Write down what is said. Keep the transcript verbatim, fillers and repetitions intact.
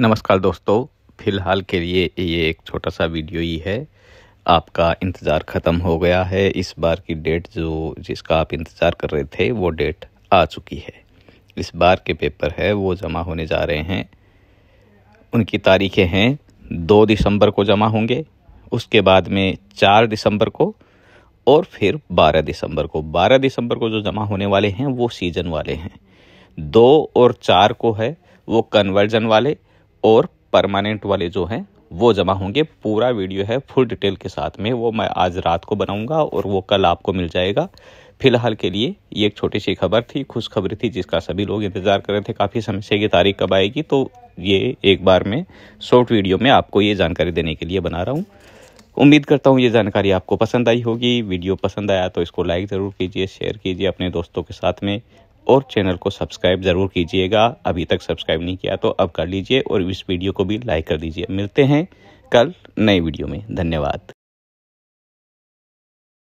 नमस्कार दोस्तों, फ़िलहाल के लिए ये एक छोटा सा वीडियो ही है। आपका इंतज़ार ख़त्म हो गया है। इस बार की डेट जो जिसका आप इंतज़ार कर रहे थे वो डेट आ चुकी है। इस बार के पेपर है वो जमा होने जा रहे हैं। उनकी तारीखें हैं दो दिसंबर को जमा होंगे, उसके बाद में चार दिसंबर को और फिर बारह दिसंबर को। बारह दिसंबर को जो जमा होने वाले हैं वो सीजन वाले हैं। दो और चार को है वो कन्वर्जन वाले और परमानेंट वाले जो हैं वो जमा होंगे। पूरा वीडियो है फुल डिटेल के साथ में, वो मैं आज रात को बनाऊंगा और वो कल आपको मिल जाएगा। फ़िलहाल के लिए ये एक छोटी सी खबर थी, खुशखबरी थी, जिसका सभी लोग इंतज़ार कर रहे थे काफ़ी समय से कि तारीख कब आएगी। तो ये एक बार में शॉर्ट वीडियो में आपको ये जानकारी देने के लिए बना रहा हूँ। उम्मीद करता हूँ ये जानकारी आपको पसंद आई होगी। वीडियो पसंद आया तो इसको लाइक ज़रूर कीजिए, शेयर कीजिए अपने दोस्तों के साथ में और चैनल को सब्सक्राइब ज़रूर कीजिएगा। अभी तक सब्सक्राइब नहीं किया तो अब कर लीजिए और इस वीडियो को भी लाइक कर दीजिए। मिलते हैं कल नए वीडियो में। धन्यवाद।